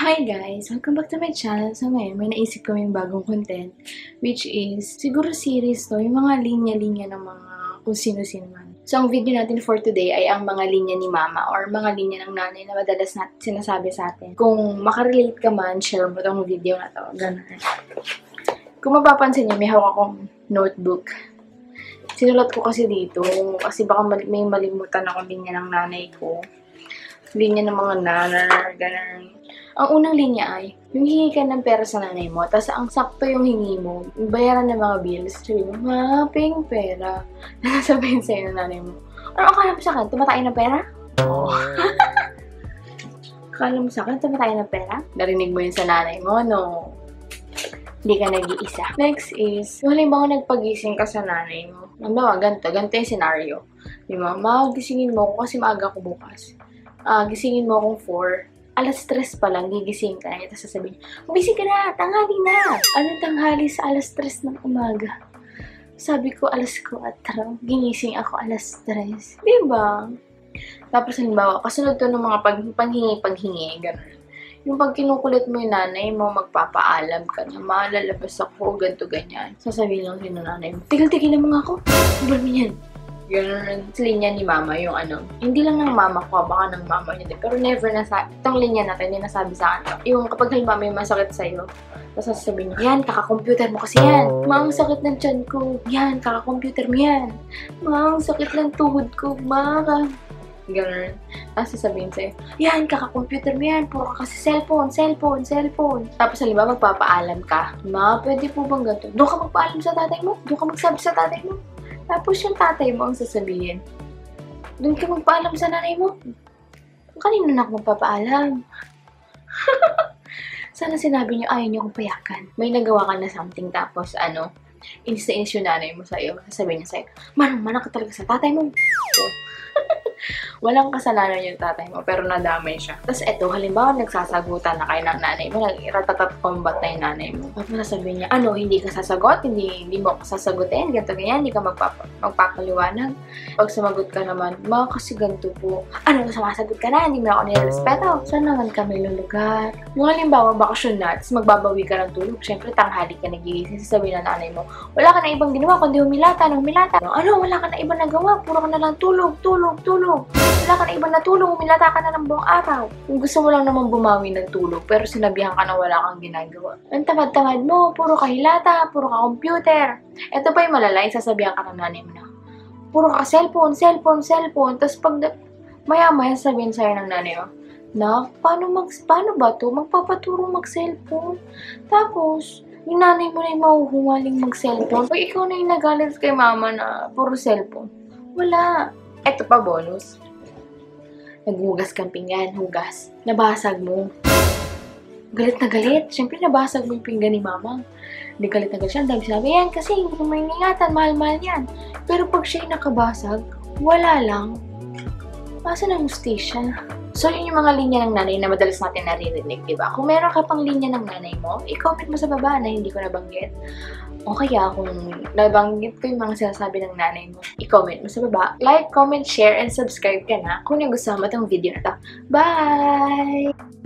Hi guys! Welcome back to my channel. So ngayon, may naisip kaming bagong content which is, siguro series to, yung mga linya-linya ng mga kung sino-sino man. So ang video natin for today ay ang mga linya ni mama or mga linya ng nanay na madalas na sinasabi sa atin. Kung makarelate ka man, share mo tong video na to. Ganun. Kung mapapansin niyo, may hawak akong notebook. Sinulat ko kasi dito kasi baka may malimutan ako linya ng nanay ko. Linya ng mga nanar, ganun. Ang unang linya ay, yung hingi ka ng pera sa nanay mo, tapos ang sakto yung hingi mo, bayaran ng mga bills, sabi mo, maping pera, nasasabihin sa'yo ng nanay mo. Or, akala mo sa'kin, tumatay ng pera? Oo. Akala mo sa'kin, tumatay ng pera? Narinig mo yun sa nanay mo, no? Hindi ka nag-iisa. Next is, yung halimbawa nagpagising ka sa nanay mo, halimbawa, ganito yung senaryo. Di ba, magisingin mo ako kasi maaga ko bukas. Gisingin mo akong 4. Alas 3 pa lang, gigising ka na. Tapos sasabihin niya, umising ka na! Tanghali na! Anong tanghali sa alas 3 ng umaga? Sabi ko, alas 4. Ginising ako, alas 3. Diba? Tapos halimbawa, kasunod to ng mga paghingi, gano'n. Yung pag kinukulit mo yung nanay mo, magpapaalam ka na, malalabas ako, ganto ganyan. Sasabihin lang yun ng nanay mo, tigil-tigil na mga ako! Ibal mo yan! Gano'n. Linya ni mama yung ano. Hindi lang ng mama ko, baka ng mama niya din. Pero never nasabi. Itong linya natin, yung nasabi sa akin. Yung kapag halimbawa may masakit sa'yo, tapos sasabihin niya, yan, kaka-computer mo kasi yan. Maang sakit ng tiyan ko. Yan, kaka-computer mo yan. Maang sakit ng tuhod ko. Maang. Gano'n. Tapos sasabihin sa'yo, yan, kaka-computer mo yan. Puro ka kasi cellphone. Tapos halimbawa magpapaalam ka. Ma, pwede po bang ganito? Doon ka magpaalam sa tatay mo? Doon ka magsabi sa tatay mo? Tapos yung tatay mo ang sasabihin, doon ka magpaalam sa nanay mo. Kanino na ako magpapaalam? Sana sinabi niyo, ayaw niyo akong payakan. May nagawa ka na something tapos ano, inis na inis yung nanay mo sa'yo. Sasabihin niya sa'yo, manang ka talaga sa tatay mo. Walang kasalanan yung tatay mo, pero nadamay siya. Tapos eto, halimbawa nagsasagutan na kayo ng nanay mo, nag-ratatat-combat na yung nanay mo. Tapos nasabihin niya, ano, hindi ka sasagot, hindi mo ako sasagutin, ganito ganyan, hindi ka magpapaliwanag. Pag sumagot ka naman, ma, kasi ganito po. Ano, sumasagot ka na, hindi mo ako nirespeto. Saan naman kami lulugar? Yung halimbawa, bakasyon na, tapos magbabawi ka ng tulog, syempre tanghali ka nagigising, sasabihin ng nanay mo, wala ka na ibang ginawa, kundi humilata. Ano, wala ka na ibang nagawa, puro ka na lang tulog. Wala ka na ibang natulog, humilata ka na ng buong araw. Kung gusto mo lang naman bumawi ng tulog, pero sinabihan ka na wala kang ginagawa. Ang tamad-tamad mo, puro ka hilata, puro ka computer. Ito pa yung malalay, sasabihan ka ng nanay mo na, puro ka cellphone. Tapos pag maya-maya sabihin sa'yo ng nanay mo, na, paano ba to? Magpapaturo mag-cellphone? Tapos, yung nanay mo na yung mahuhumaling mag-cellphone. Pag ikaw na yung nagalit kay mama na puro cellphone, wala. Eto pa, bonus. Naghugas kang pinggan, hugas. Nabasag mo. Galit na galit. Siyempre, nabasag mo yung pinggan ni mama. Hindi galit na galit siya. Ang dami sabi, yan kasi hindi mo may ingatan, mahal-mahal yan. Pero pag siya nakabasag, wala lang. Masa ng hustisya. So, yun yung mga linya ng nanay na madalas natin naririnig, di ba? Kung meron ka pang linya ng nanay mo, i-comment mo sa baba na hindi ko nabanggit. O kaya kung nabanggit ko yung mga sinasabi ng nanay mo, i-comment mo sa baba. Like, comment, share, and subscribe ka na kung nagustuhan mo itong video na to. Bye!